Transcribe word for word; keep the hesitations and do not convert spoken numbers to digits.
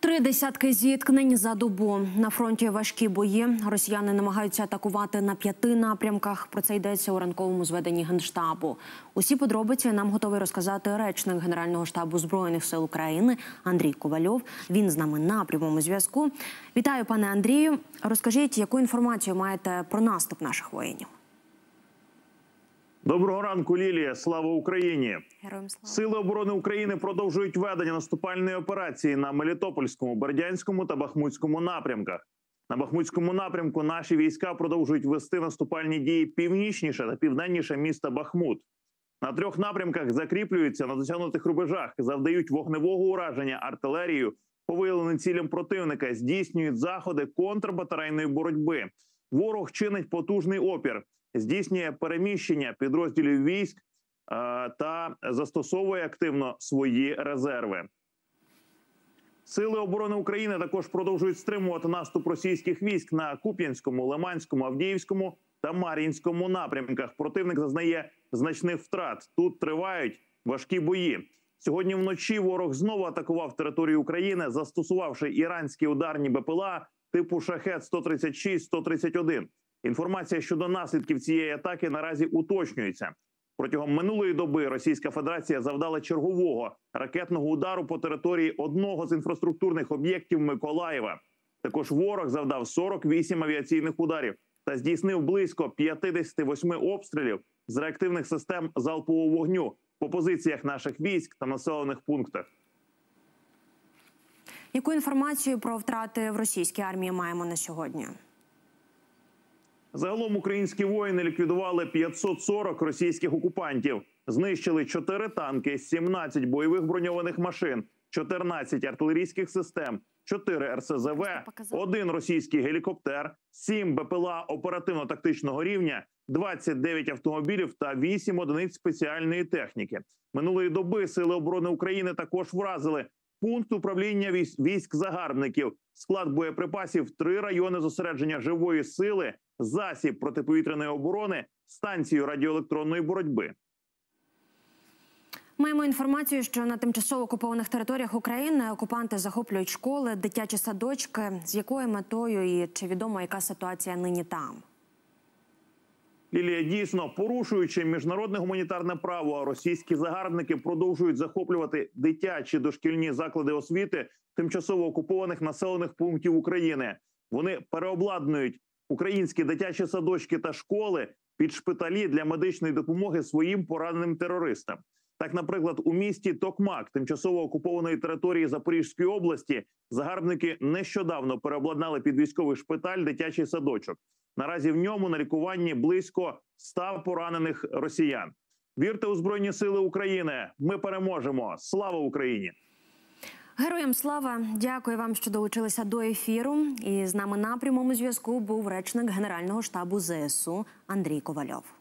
Три десятки зіткнень за добу. На фронті важкі бої. Росіяни намагаються атакувати на п'яти напрямках. Про це йдеться у ранковому зведенні Генштабу. Усі подробиці нам готовий розказати речник Генерального штабу Збройних сил України Андрій Ковальов. Він з нами на прямому зв'язку. Вітаю, пане Андрію. Розкажіть, яку інформацію маєте про наступ наших воїнів? Доброго ранку, Лілія. Слава Україні! Героям слава. Сили оборони України продовжують ведення наступальної операції на Мелітопольському, Бердянському та Бахмутському напрямках. На Бахмутському напрямку наші війська продовжують вести наступальні дії північніше та південніше міста Бахмут. На трьох напрямках закріплюються на досягнутих рубежах, завдають вогневого ураження артилерію по виявленим цілям противника, здійснюють заходи контрбатарейної боротьби. Ворог чинить потужний опір, здійснює переміщення підрозділів військ та застосовує активно свої резерви. Сили оборони України також продовжують стримувати наступ російських військ на Куп'янському, Лиманському, Авдіївському та Мар'янському напрямках. Противник зазнає значних втрат. Тут тривають важкі бої. Сьогодні вночі ворог знову атакував територію України, застосувавши іранські ударні БПЛА типу Шахед сто тридцять шість сто тридцять один. Інформація щодо наслідків цієї атаки наразі уточнюється. Протягом минулої доби Російська Федерація завдала чергового ракетного удару по території одного з інфраструктурних об'єктів Миколаєва. Також ворог завдав сорок вісім авіаційних ударів та здійснив близько п'ятдесят вісім обстрілів з реактивних систем залпового вогню по позиціях наших військ та населених пунктах. Яку інформацію про втрати в російській армії маємо на сьогодні? Загалом українські воїни ліквідували п'ятсот сорок російських окупантів, знищили чотири танки, сімнадцять бойових броньованих машин, чотирнадцять артилерійських систем, чотири РСЗВ, один російський гелікоптер, сім БПЛА оперативно-тактичного рівня, двадцять дев'ять автомобілів та вісім одиниць спеціальної техніки. Минулої доби Сили оборони України також вразили пункт управління військ-загарбників, склад боєприпасів, три райони зосередження живої сили, засіб протиповітряної оборони, станцію радіоелектронної боротьби. Маємо інформацію, що на тимчасово окупованих територіях України окупанти захоплюють школи, дитячі садочки. З якою метою і чи відомо, яка ситуація нині там? Лілія, дійсно, порушуючи міжнародне гуманітарне право, російські загарбники продовжують захоплювати дитячі дошкільні заклади освіти тимчасово окупованих населених пунктів України. Вони переобладнують українські дитячі садочки та школи під шпиталі для медичної допомоги своїм пораненим терористам. Так, наприклад, у місті Токмак, тимчасово окупованої території Запорізької області, загарбники нещодавно переобладнали під військовий шпиталь дитячий садочок. Наразі в ньому на лікуванні близько ста поранених росіян. Вірте у Збройні сили України. Ми переможемо. Слава Україні! Героям слава! Дякую вам, що долучилися до ефіру. І з нами на прямому зв'язку був речник Генерального штабу ЗСУ Андрій Ковальов.